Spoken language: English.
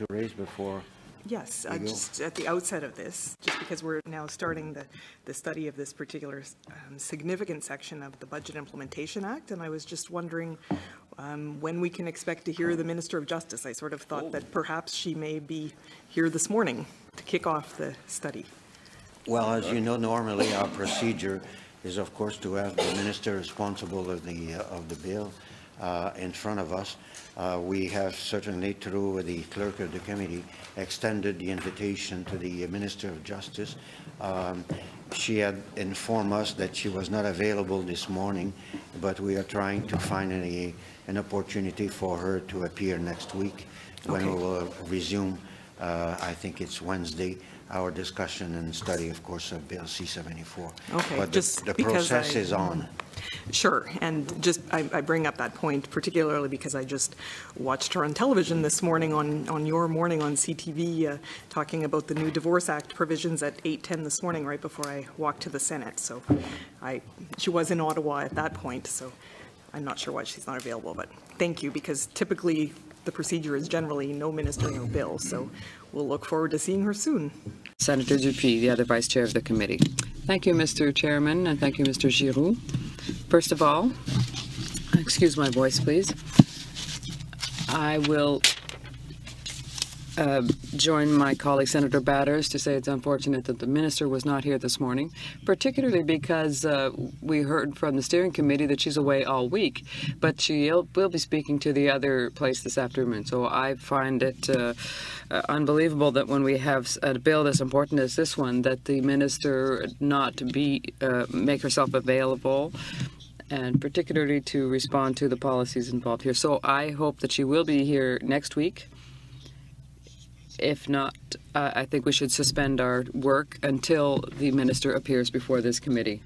to raise before? Yes, just at the outset of this, just because we're now starting the study of this particular significant section of the Budget Implementation Act, and I was just wondering when we can expect to hear the Minister of Justice. I sort of thought that perhaps she may be here this morning to kick off the study. Well, as you know, normally our procedure is, of course, to have the minister responsible of the bill in front of us. We have certainly, through the clerk of the committee, extended the invitation to the Minister of Justice. She had informed us that she was not available this morning, but we are trying to find an opportunity for her to appear next week when we will resume, I think it's Wednesday, our discussion and study, of course, of Bill C-74. Okay, but the process is on. Sure, and just I bring up that point particularly because I just watched her on television this morning on your morning on CTV talking about the new Divorce Act provisions at 8:10 this morning, right before I walked to the Senate. So she was in Ottawa at that point, so I'm not sure why she's not available, but thank you, because typically the procedure is generally no minister, no bill, so we'll look forward to seeing her soon. Senator Dupuy, the other Vice Chair of the Committee. Thank you, Mr. Chairman, and thank you, Mr. Giroux. First of all, excuse my voice, please. I will join my colleague, Senator Batters, to say it's unfortunate that the minister was not here this morning, particularly because we heard from the steering committee that she's away all week, but she will be speaking to the other place this afternoon. So I find it unbelievable that when we have a bill as important as this one, that the minister not be make herself available, and particularly to respond to the policies involved here. So I hope that she will be here next week. If not, I think we should suspend our work until the minister appears before this committee.